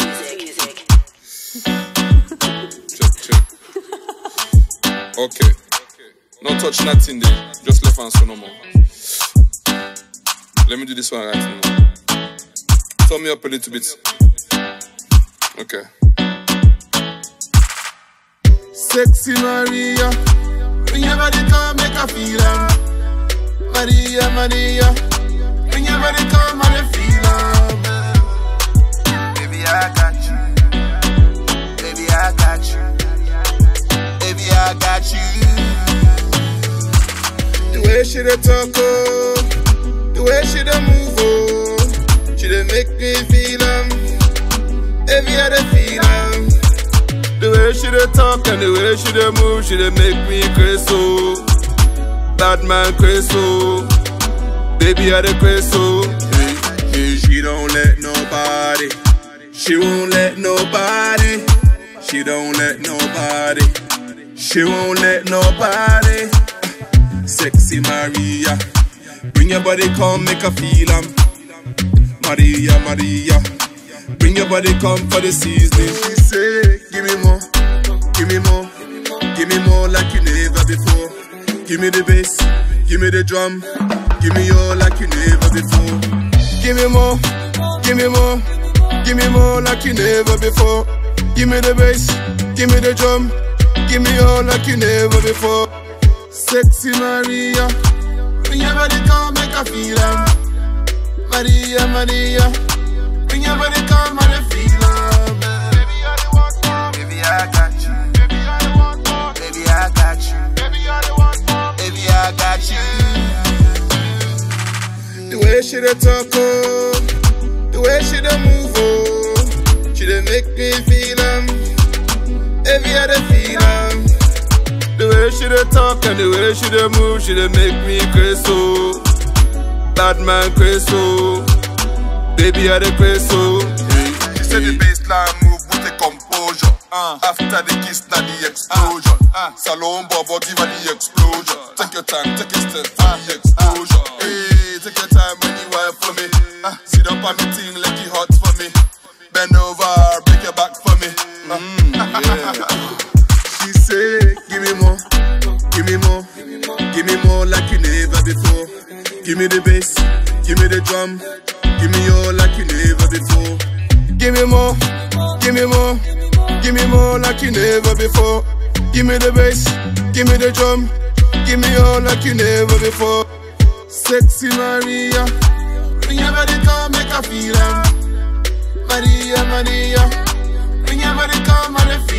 music. Check. Okay. Not touch nothing there. Just left hand so no more. Let me do this one right now. Turn me up a little bit. Okay. Sexy Maria, bring your body come make a feelin'. Maria, Maria, bring your body come make a feelin'. Baby, I got you. Baby, I got you. Baby, I got you. The way she dey talk, oh, the way she dey move, oh, she dey make me feelin'. Baby, I dey feelin'. The way she dey talk and the way she dey move, she dey make me crazy, oh. Bad man crazy, oh. Baby, I dey crazy, oh. She don't let nobody. She won't let nobody. She don't let nobody. She won't let nobody. Sexy Maria, bring your body, come make her feel 'em. Maria, Maria, bring your body, come for the season. Give me more, give me more, give me more like you never before. Give me the bass, give me the drum, give me all like you never before. Give me more, give me more, give me more like you never before. Give me the bass, give me the drum, give me all like you never before. Sexy Maria, bring your body come make a feelin'. Maria, Maria, bring your body come make a feelin'. I got you. Baby, I got you. Baby, I got you. The way she dey talk, oh, the way she dey move, oh, she dey make me feel 'em. Baby, I dey feel 'em. The way she dey talk and the way she dey move, she dey make me crazy, oh. Bad man crazy, oh. Baby, I dey crazy, oh. She said the bassline move with the composure. After the kiss, now the explosion. Salon Bobo, give her the explosion. Take your time, take your step, the explosion. Hey, take your time when you wire for me. Sit up on me ting like it hot for me. Bend over, break your back for me. She say, give me more, give me more, give me more like you never before. Give me the bass, give me the drum, give me all like you never before. Give me more, give me more. Give me more like you never before. Give me the bass, give me the drum, give me all like you never before. Sexy Maria, bring your body come make a feelin'. Maria, Maria, bring your body come make a feelin'.